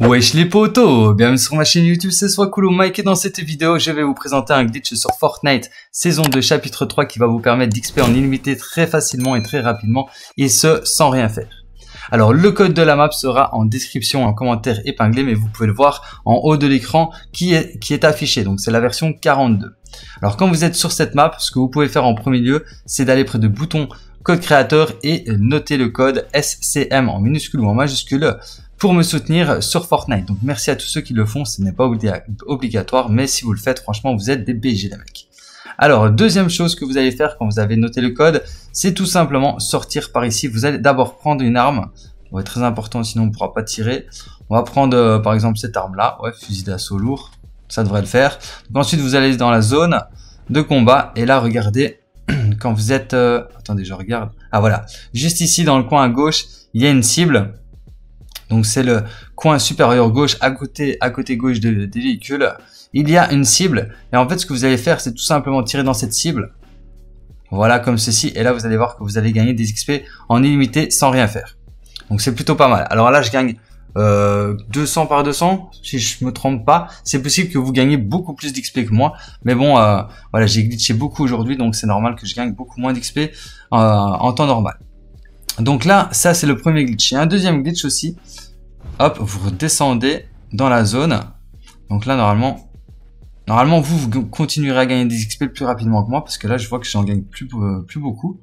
Wesh les potos, bienvenue sur ma chaîne YouTube, c'est Soiscool Mec et dans cette vidéo je vais vous présenter un glitch sur Fortnite saison 2 chapitre 3 qui va vous permettre d'XP en illimité très facilement et très rapidement et ce sans rien faire. Alors le code de la map sera en description, en commentaire épinglé, mais vous pouvez le voir en haut de l'écran qui est affiché, donc c'est la version 42. Alors quand vous êtes sur cette map, ce que vous pouvez faire en premier lieu c'est d'aller près du bouton code créateur et noter le code SCM en minuscule ou en majuscule pour me soutenir sur Fortnite. Donc merci à tous ceux qui le font, ce n'est pas obligatoire, mais si vous le faites, franchement, vous êtes des BG les mecs. Alors, deuxième chose que vous allez faire quand vous avez noté le code, c'est tout simplement sortir par ici. Vous allez d'abord prendre une arme, ouais, très important, sinon on ne pourra pas tirer. On va prendre par exemple cette arme-là, ouais, fusil d'assaut lourd, ça devrait le faire. Donc, ensuite, vous allez dans la zone de combat et là, regardez, quand vous êtes... attendez, je regarde. Ah voilà, juste ici dans le coin à gauche, il y a une cible. Donc c'est le coin supérieur gauche à côté gauche des véhicules. Il y a une cible et en fait ce que vous allez faire c'est tout simplement tirer dans cette cible. Voilà comme ceci et là vous allez voir que vous allez gagner des XP en illimité sans rien faire. Donc c'est plutôt pas mal. Alors là je gagne 200 par 200 si je me trompe pas. C'est possible que vous gagnez beaucoup plus d'XP que moi. Mais bon voilà j'ai glitché beaucoup aujourd'hui donc c'est normal que je gagne beaucoup moins d'XP en temps normal. Donc là, ça c'est le premier glitch. Il y a un deuxième glitch aussi. Hop, vous redescendez dans la zone. Donc là, normalement vous continuerez à gagner des XP plus rapidement que moi. Parce que là, je vois que j'en gagne plus beaucoup.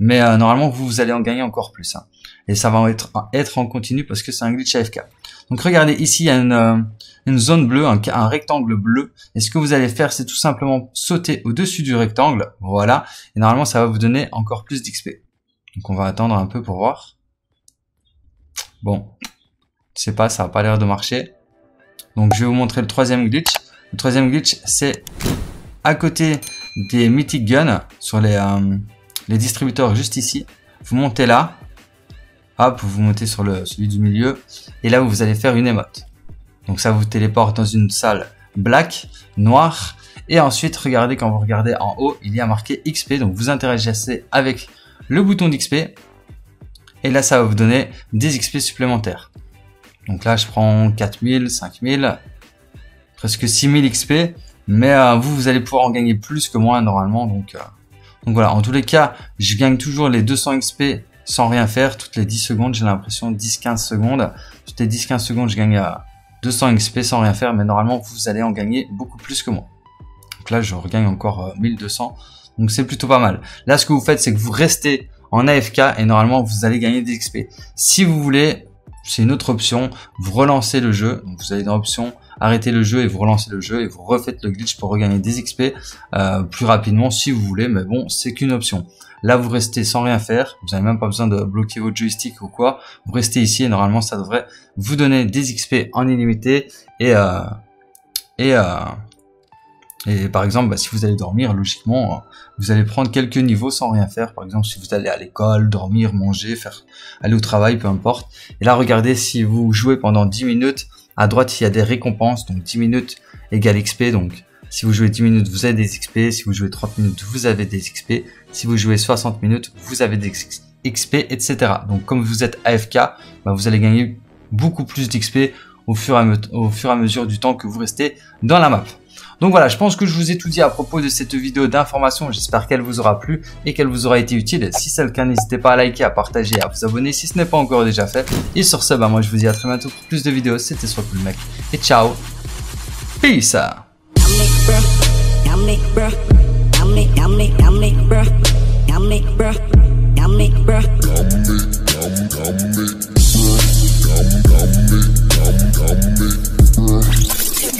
Mais normalement, vous allez en gagner encore plus. Hein. Et ça va être en continu parce que c'est un glitch AFK. Donc regardez, ici, il y a une zone bleue, un rectangle bleu. Et ce que vous allez faire, c'est tout simplement sauter au-dessus du rectangle. Voilà. Et normalement, ça va vous donner encore plus d'XP. Donc on va attendre un peu pour voir. Bon, je sais pas, ça n'a pas l'air de marcher. Donc je vais vous montrer le troisième glitch. Le troisième glitch, c'est à côté des mythic guns, sur les distributeurs juste ici. Vous montez là, hop, vous montez sur celui du milieu, et là vous allez faire une émote. Donc ça vous téléporte dans une salle black, noire, et ensuite regardez, quand vous regardez en haut, il y a marqué XP, donc vous interagissez avec le bouton d'XP et là ça va vous donner des XP supplémentaires. Donc là je prends 4000, 5000, presque 6000 XP, mais vous allez pouvoir en gagner plus que moi normalement. Donc voilà, en tous les cas je gagne toujours les 200 XP sans rien faire, toutes les 10 secondes j'ai l'impression, 10-15 secondes, toutes les 10-15 secondes je gagne 200 XP sans rien faire, mais normalement vous allez en gagner beaucoup plus que moi. Donc là je regagne encore 1200. Donc c'est plutôt pas mal. Là, ce que vous faites, c'est que vous restez en AFK et normalement, vous allez gagner des XP. Si vous voulez, c'est une autre option, vous relancez le jeu. Donc vous allez dans l'option arrêter le jeu et vous relancez le jeu et vous refaites le glitch pour regagner des XP plus rapidement si vous voulez. Mais bon, c'est qu'une option. Là, vous restez sans rien faire. Vous n'avez même pas besoin de bloquer votre joystick ou quoi. Vous restez ici et normalement, ça devrait vous donner des XP en illimité Et par exemple, si vous allez dormir, logiquement, vous allez prendre quelques niveaux sans rien faire. Par exemple, si vous allez à l'école, dormir, manger, aller au travail, peu importe. Et là, regardez, si vous jouez pendant 10 minutes, à droite, il y a des récompenses. Donc, 10 minutes égale XP. Donc, si vous jouez 10 minutes, vous avez des XP. Si vous jouez 30 minutes, vous avez des XP. Si vous jouez 60 minutes, vous avez des XP, etc. Donc, comme vous êtes AFK, vous allez gagner beaucoup plus d'XP au fur et à mesure du temps que vous restez dans la map. Donc voilà, je pense que je vous ai tout dit à propos de cette vidéo d'information. J'espère qu'elle vous aura plu et qu'elle vous aura été utile. Si c'est le cas, n'hésitez pas à liker, à partager, à vous abonner si ce n'est pas encore déjà fait. Et sur ce, moi je vous dis à très bientôt pour plus de vidéos. C'était Soiscool Mec et ciao. Peace.